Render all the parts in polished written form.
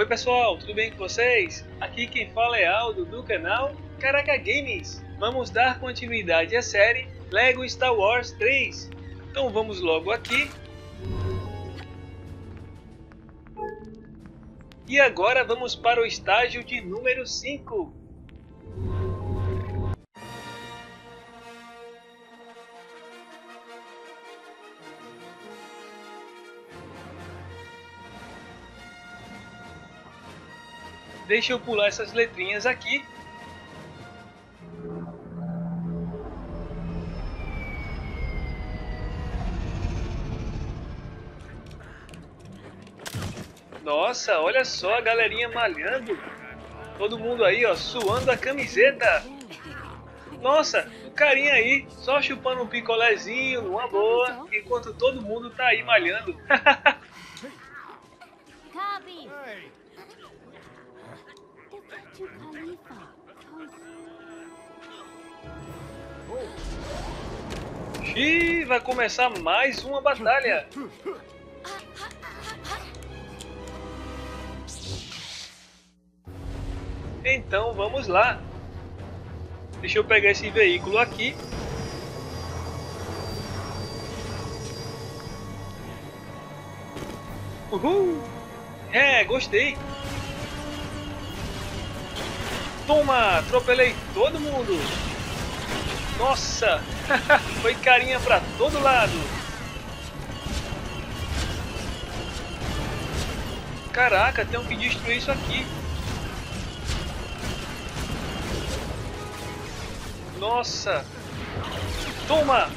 Oi pessoal, tudo bem com vocês? Aqui quem fala é Aldo do canal Caraca Games. Vamos dar continuidade à série Lego Star Wars 3. Então vamos logo aqui. E agora vamos para o estágio de número 5. Deixa eu pular essas letrinhas aqui. Nossa, olha só a galerinha malhando. Todo mundo aí, ó, suando a camiseta. Nossa, o carinha aí, só chupando um picolézinho, uma boa, enquanto todo mundo tá aí malhando. E vai começar mais uma batalha. Então vamos lá. Deixa eu pegar esse veículo aqui. Uhul! É, gostei. Toma, atropelei todo mundo. Nossa, foi carinha pra todo lado. Caraca, tenho que destruir isso aqui. Nossa, toma.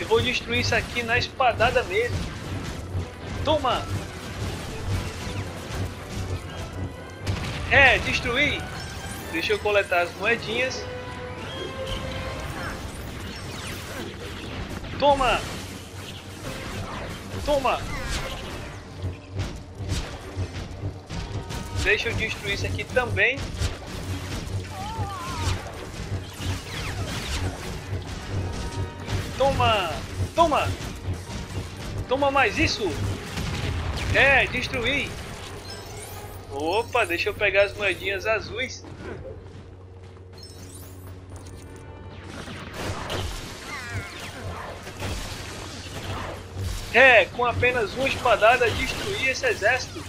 Eu vou destruir isso aqui na espadada mesmo. Toma! É, destruí! Deixa eu coletar as moedinhas. Toma! Toma! Deixa eu destruir isso aqui também. Toma! Toma! Toma mais isso! É, destruí! Opa, deixa eu pegar as moedinhas azuis. É, com apenas uma espadada destruí esse exército.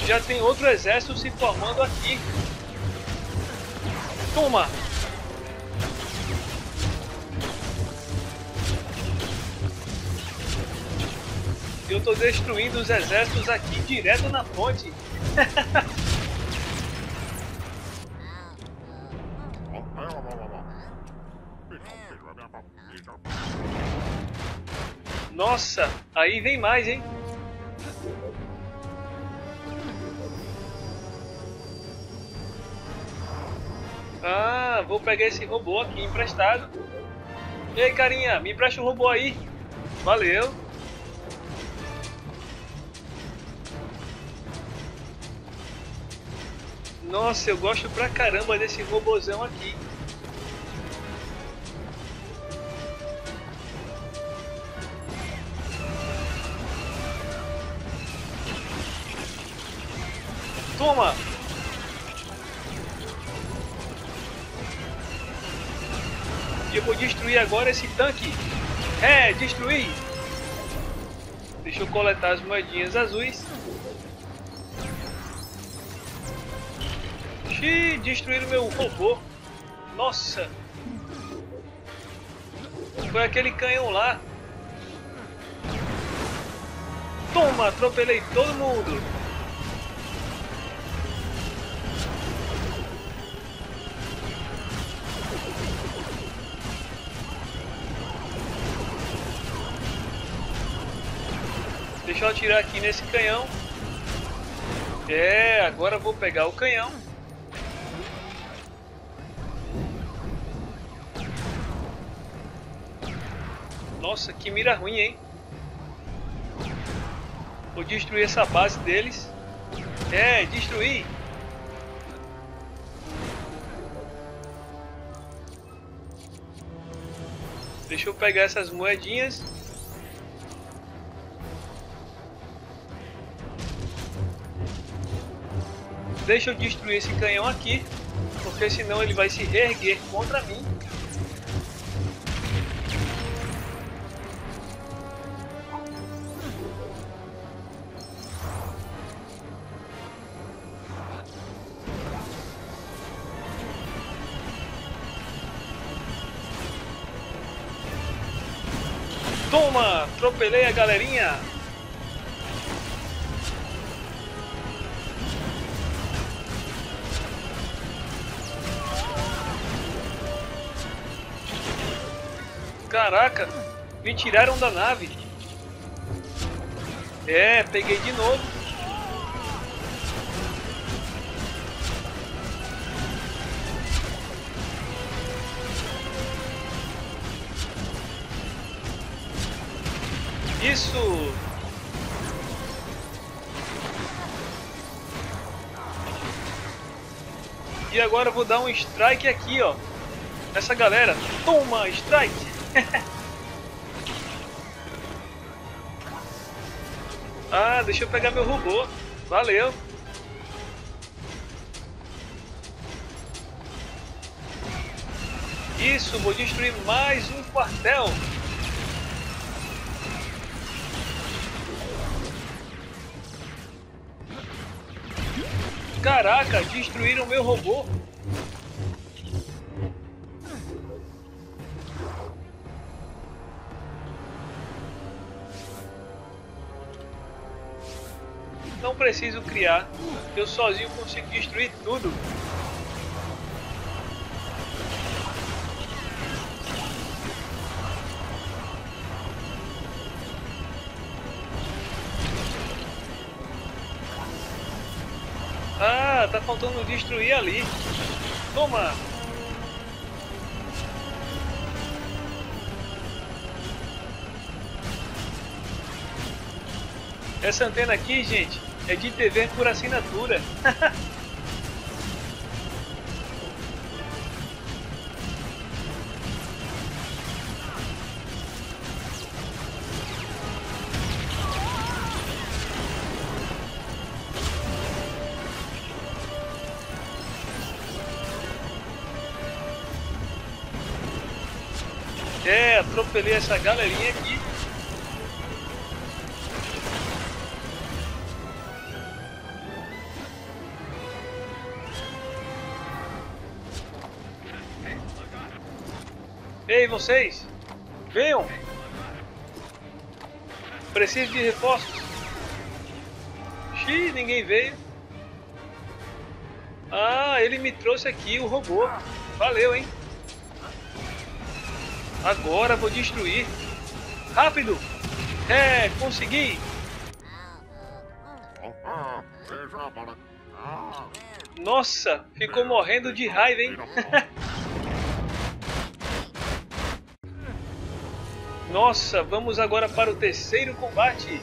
Já tem outro exército se formando aqui. Toma! Eu tô destruindo os exércitos aqui direto na fonte. Nossa, aí vem mais, hein? Ah, vou pegar esse robô aqui emprestado. Ei, carinha, me empresta o robô aí. Valeu. Nossa, eu gosto pra caramba desse robozão aqui. Toma! E eu vou destruir agora esse tanque. É, destruí! Deixa eu coletar as moedinhas azuis. E destruir o meu robô. Nossa, foi aquele canhão lá. Toma, atropelei todo mundo. Deixa eu atirar aqui nesse canhão. É, agora eu vou pegar o canhão. Nossa, que mira ruim, hein? Vou destruir essa base deles. É, destruí! Deixa eu pegar essas moedinhas. Deixa eu destruir esse canhão aqui, porque senão ele vai se erguer contra mim. Toma! Atropelei a galerinha! Caraca! Me tiraram da nave! É, peguei de novo! Isso! E agora eu vou dar um strike aqui, ó. Essa galera, toma strike! Ah, deixa eu pegar meu robô. Valeu! Isso, vou destruir mais um quartel. Caraca, destruíram meu robô. Não preciso criar, eu sozinho consigo destruir tudo. Ah, tá faltando destruir ali. Toma! Essa antena aqui, gente, é de TV por assinatura. É, atropelei essa galerinha aqui. Ei, vocês! Venham! Preciso de reforços. Xiii, ninguém veio. Ah, ele me trouxe aqui o robô. Valeu, hein? Agora vou destruir. Rápido! É, consegui! Nossa, ficou morrendo de raiva, hein? Nossa, vamos agora para o terceiro combate.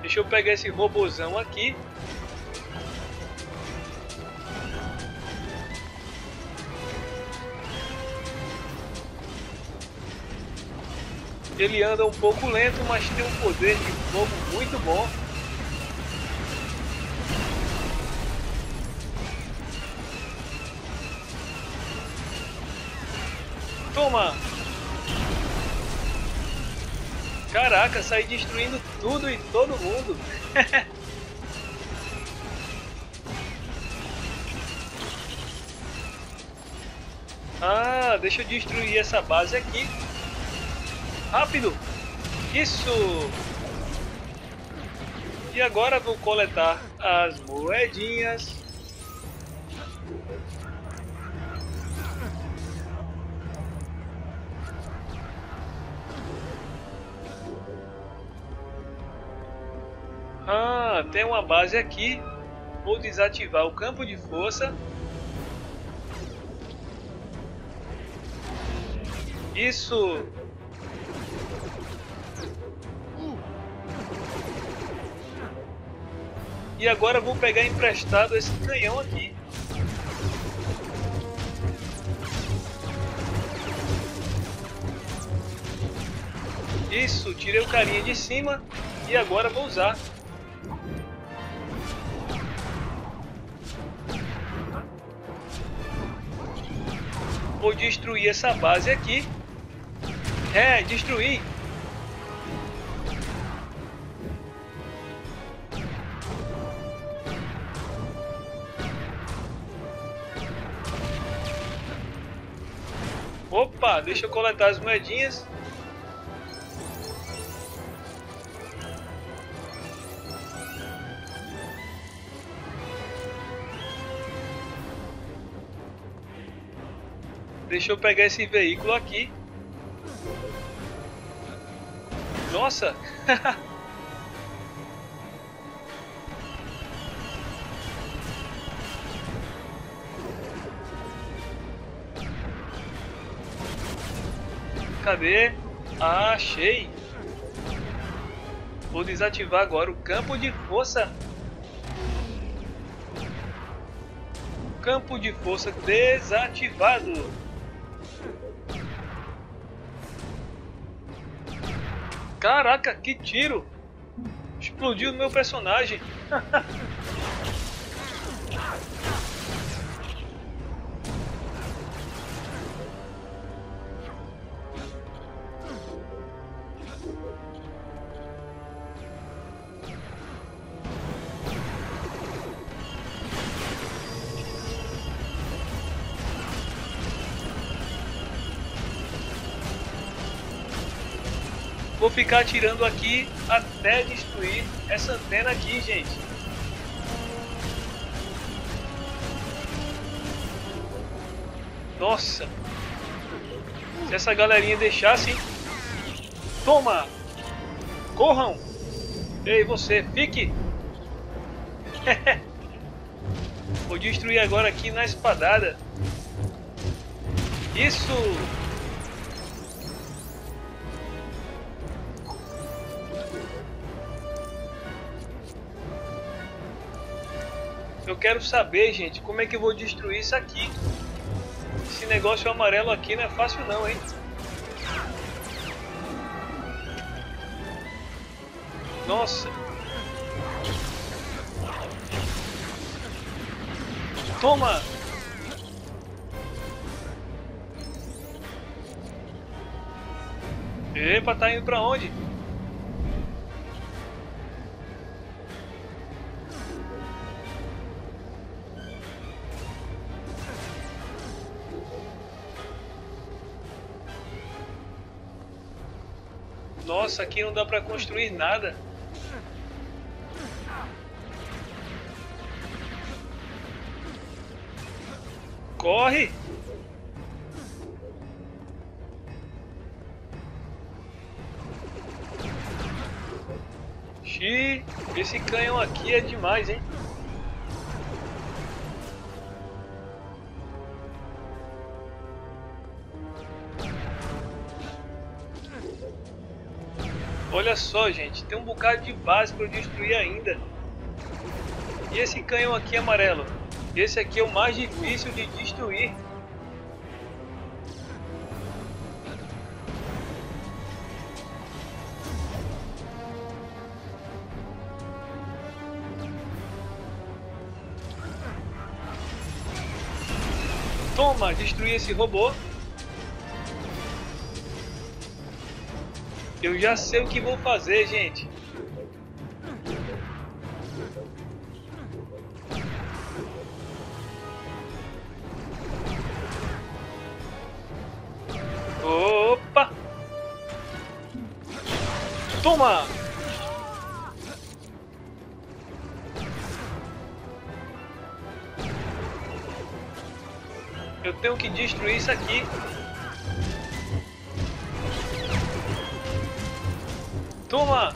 Deixa eu pegar esse robozão aqui. Ele anda um pouco lento, mas tem um poder de fogo muito bom. Toma! Caraca, saí destruindo tudo e todo mundo. Ah, deixa eu destruir essa base aqui. Rápido! Isso! E agora vou coletar as moedinhas. Ah, tem uma base aqui. Vou desativar o campo de força. Isso. E agora vou pegar emprestado esse canhão aqui. Isso, tirei o carinha de cima e agora vou usar. Vou destruir essa base aqui. É, destruir. Opa, deixa eu coletar as moedinhas. Deixa eu pegar esse veículo aqui. Nossa! Cadê? Ah, achei! Vou desativar agora o campo de força. Campo de força desativado. Caraca, que tiro! Explodiu no meu personagem. Vou ficar atirando aqui até destruir essa antena aqui, gente. Nossa! Se essa galerinha deixasse... Toma! Corram! Ei, você, fique! Vou destruir agora aqui na espadada. Isso! Eu quero saber, gente, como é que eu vou destruir isso aqui. Esse negócio amarelo aqui não é fácil não, hein? Nossa! Toma! Epa, tá indo pra onde? Nossa, aqui não dá pra construir nada. Corre! Xiii, esse canhão aqui é demais, hein? Olha só, gente, tem um bocado de base para eu destruir ainda. E esse canhão aqui amarelo? Esse aqui é o mais difícil de destruir. Toma, destruí esse robô. Eu já sei o que vou fazer, gente. Opa! Toma! Eu tenho que destruir isso aqui. Toma!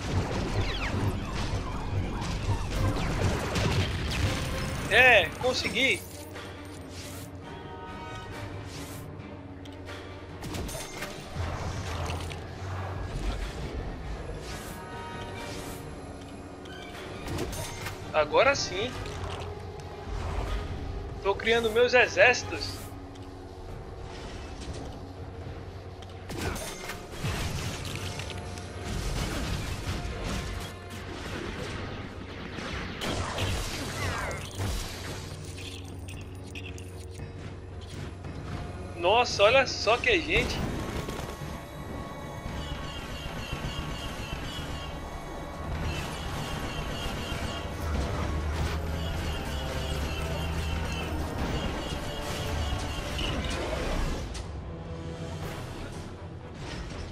É, consegui! agora sim. Tô criando meus exércitos. Nossa, olha só que gente.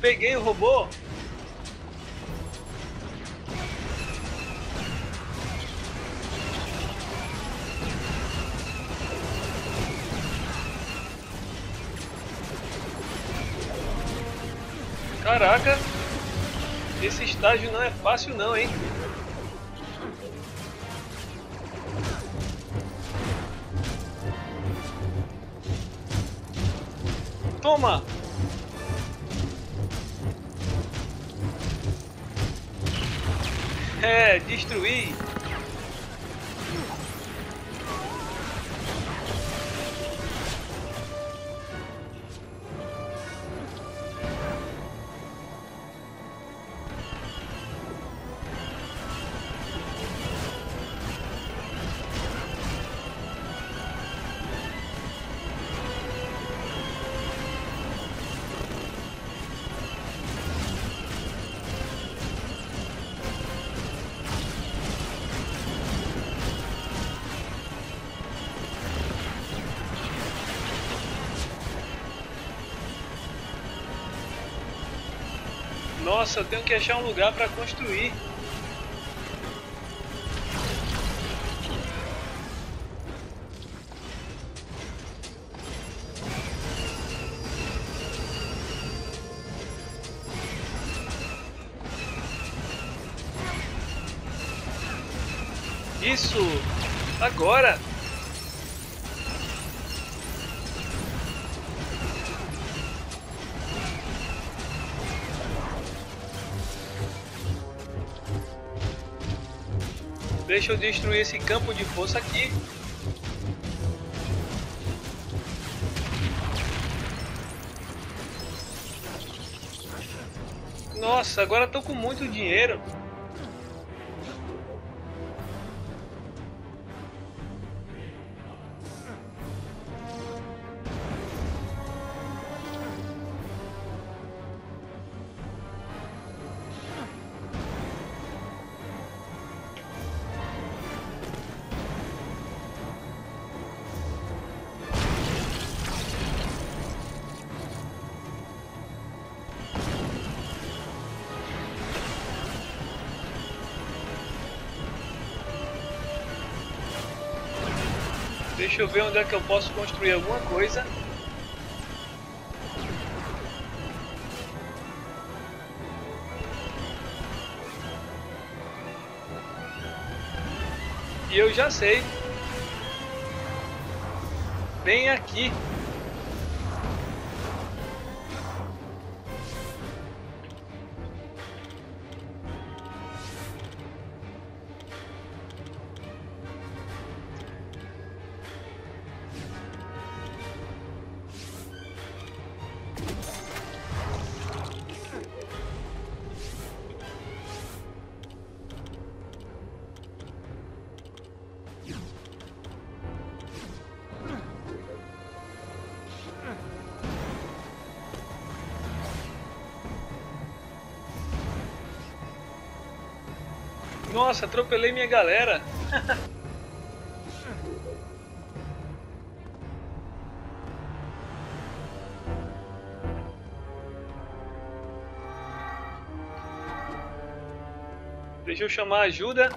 Peguei o robô. Caraca, esse estágio não é fácil não, hein? Toma! É, destruir. Nossa, eu tenho que achar um lugar para construir. Isso! Agora! Deixa eu destruir esse campo de força aqui. Nossa, agora tô com muito dinheiro. Deixa eu ver onde é que eu posso construir alguma coisa. E eu já sei. Bem aqui. Nossa, atropelei minha galera. Deixa eu chamar ajuda.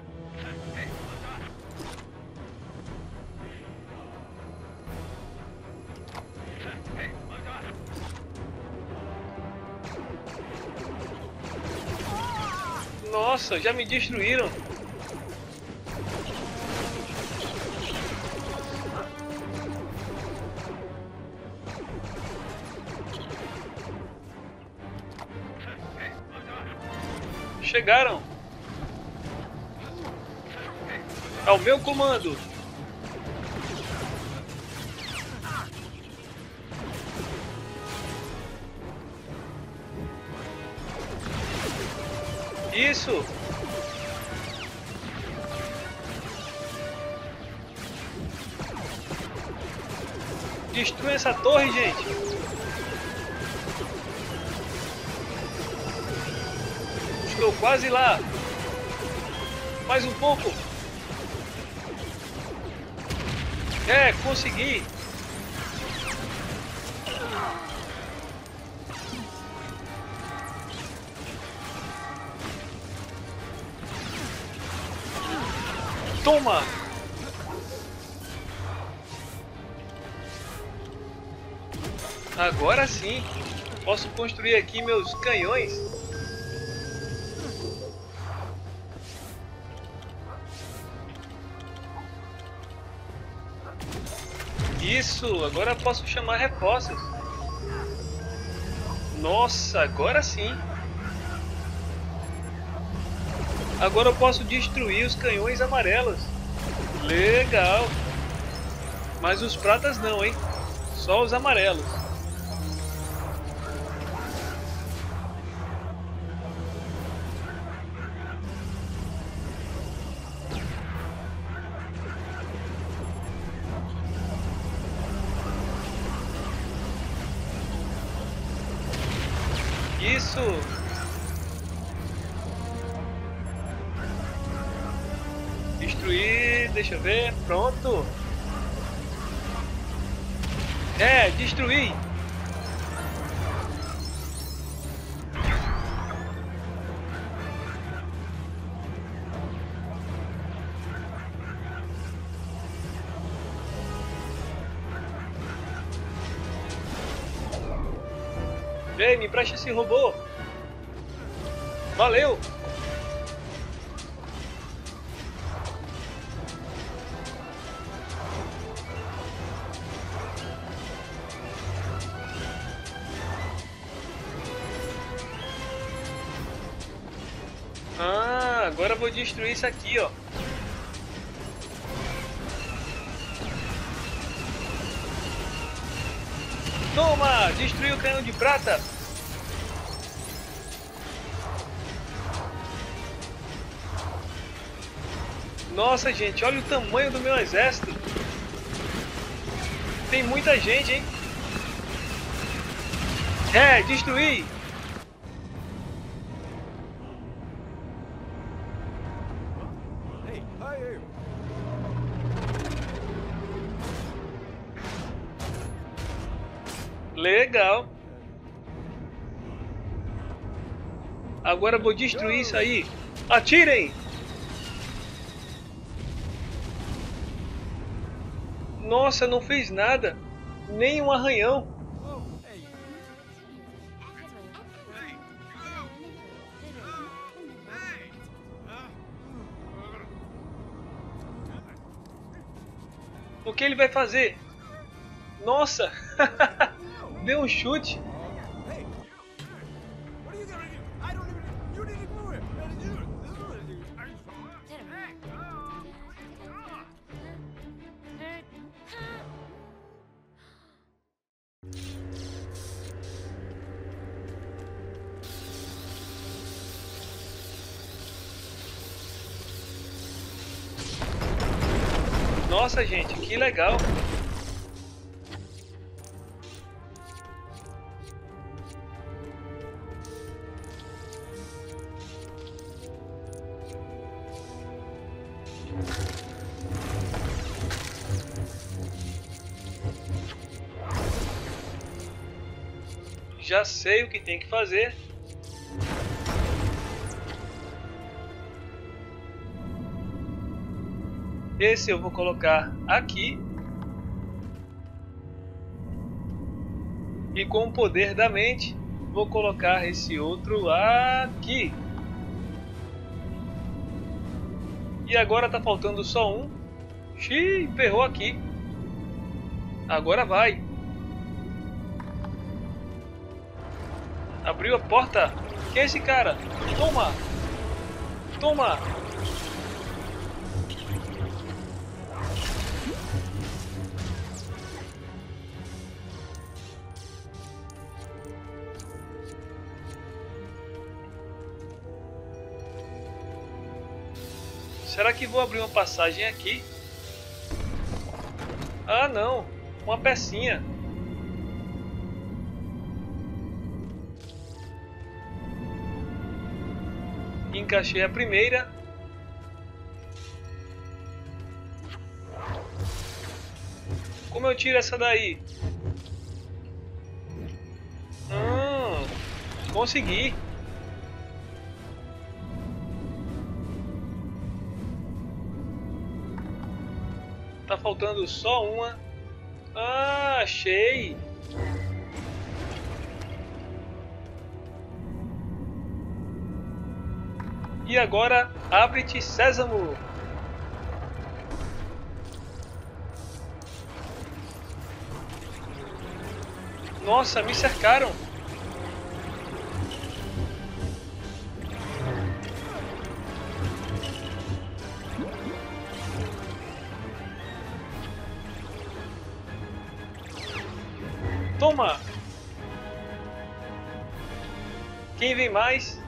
Nossa, já me destruíram. Chegaram. É o meu comando. Isso. Destrua essa torre, gente. Estou quase lá. Mais um pouco. É, consegui. Toma. Agora sim, posso construir aqui meus canhões. Isso, agora posso chamar reforços. Nossa, agora sim. Agora eu posso destruir os canhões amarelos. Legal. Mas os pratas não, hein? Só os amarelos. Isso. Destruir, deixa eu ver, pronto. É, destruir. Ei, me preste esse robô. Valeu. Ah, agora eu vou destruir isso aqui, ó. Toma! Destruiu o canhão de prata! Nossa, gente, olha o tamanho do meu exército! Tem muita gente, hein? É, destruí! Legal. Agora eu vou destruir isso aí. Atirem! Nossa, não fez nada. Nem um arranhão. O que ele vai fazer? Nossa! Deu um chute. Nossa, gente, que legal. Já sei o que tem que fazer. Esse eu vou colocar aqui. E com o poder da mente, vou colocar esse outro aqui. E agora tá faltando só um. Xiii, ferrou aqui. Agora vai. Abriu a porta. Quem é esse cara? Toma! Toma! Será que vou abrir uma passagem aqui? Ah, não. Uma pecinha. Encaixei a primeira. Como eu tiro essa daí? Consegui. Tá faltando só uma. Ah, achei. E agora, abre-te, sésamo. Nossa, me cercaram. Toma! Quem vem mais?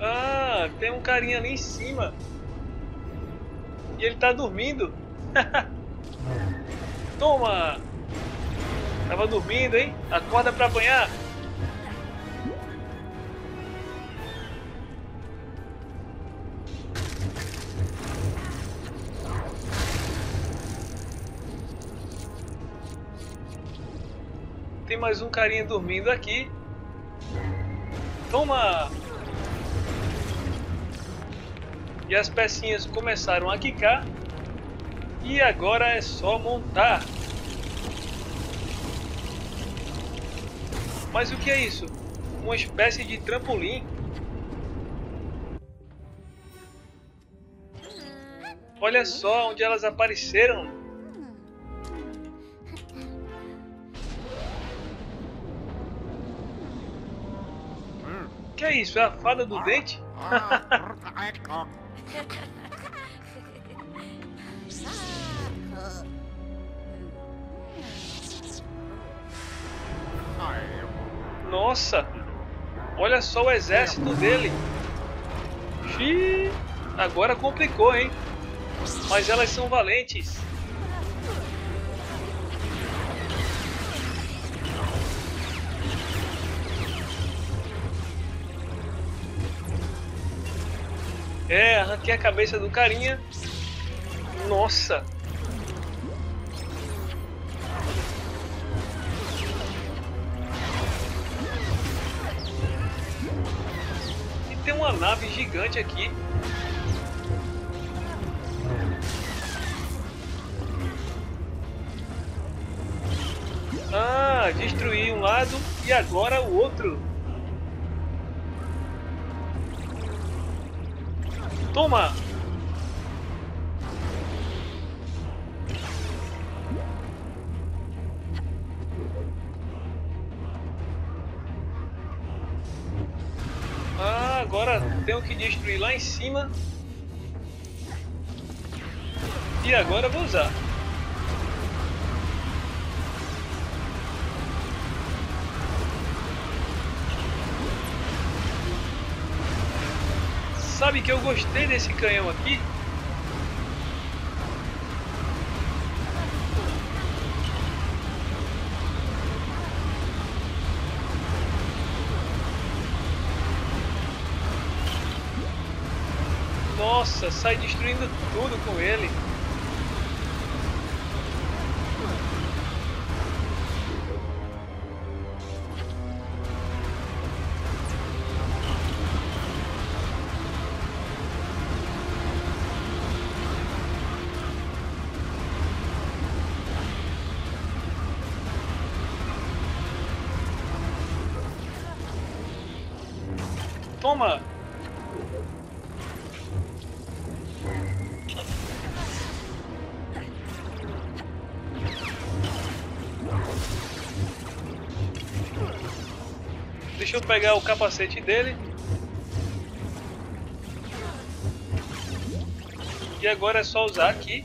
Ah, tem um carinha ali em cima. E ele tá dormindo. Toma! Tava dormindo, hein? Acorda pra apanhar. Tem mais um carinha dormindo aqui. Toma! E as pecinhas começaram a quicar. E agora é só montar. Mas o que é isso? Uma espécie de trampolim. Olha só onde elas apareceram. Que é isso? É a fada do dente? Nossa! Olha só o exército dele! Xiii! Agora complicou, hein? Mas elas são valentes! É, arranquei a cabeça do carinha. Nossa! E tem uma nave gigante aqui. Ah, destruí um lado e agora o outro. Toma! Ah, agora tenho que destruir lá em cima. E agora eu vou usar. Sabe que eu gostei desse canhão aqui? Nossa, sai destruindo tudo com ele. Toma! Deixa eu pegar o capacete dele. E agora é só usar aqui.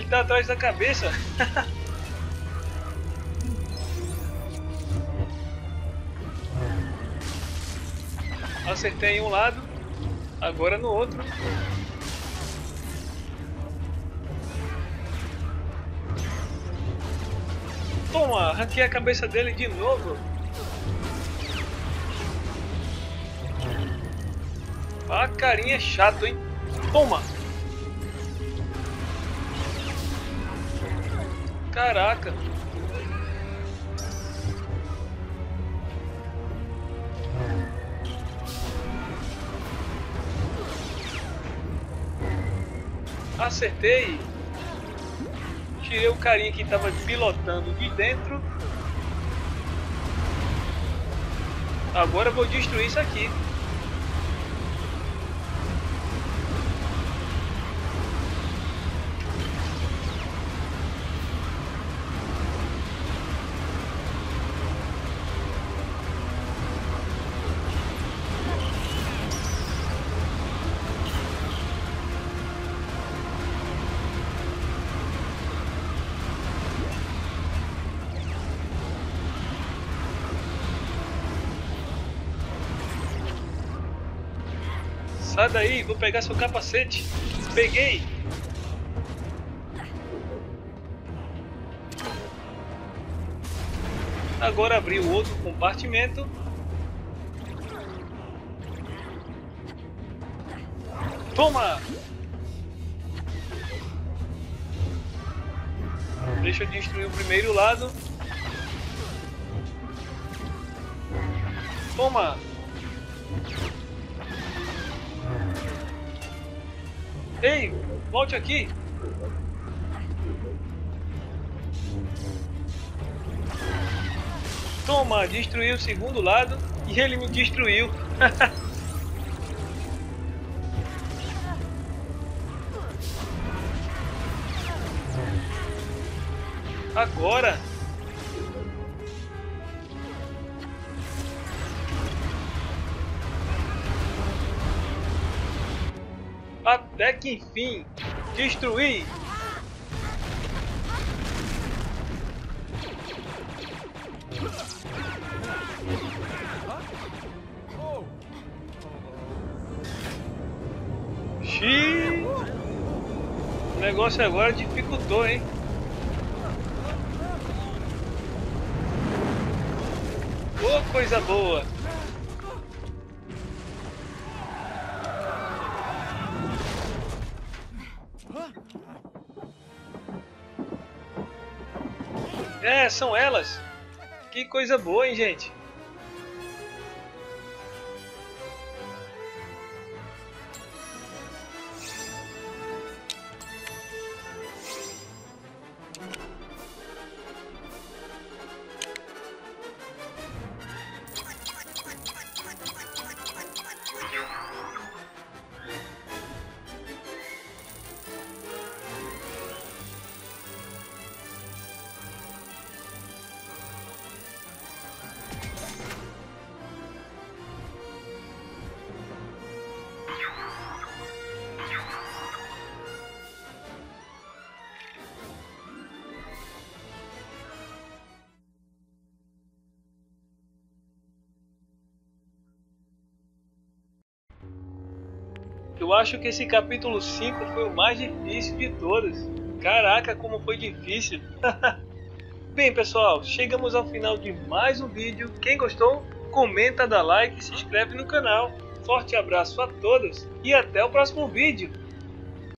Ele tá atrás da cabeça. Acertei em um lado, agora no outro. Toma, hackeei a cabeça dele de novo. A carinha é chato, hein? Toma! Caraca! Acertei! Tirei o carinha que estava pilotando de dentro. Agora eu vou destruir isso aqui. Sai daí, vou pegar seu capacete. Peguei. Agora abri o outro compartimento. Toma! Deixa eu destruir o primeiro lado. Toma! Ei, volte aqui! Toma, destruiu o segundo lado e ele me destruiu. Agora! Até que enfim, destruí! Xiii! O negócio agora dificultou, hein? Oh, coisa boa! É, são elas. Que coisa boa, hein, gente? Eu acho que esse capítulo 5 foi o mais difícil de todos. Caraca, como foi difícil! Bem, pessoal, chegamos ao final de mais um vídeo. Quem gostou, comenta, dá like e se inscreve no canal. Forte abraço a todos e até o próximo vídeo!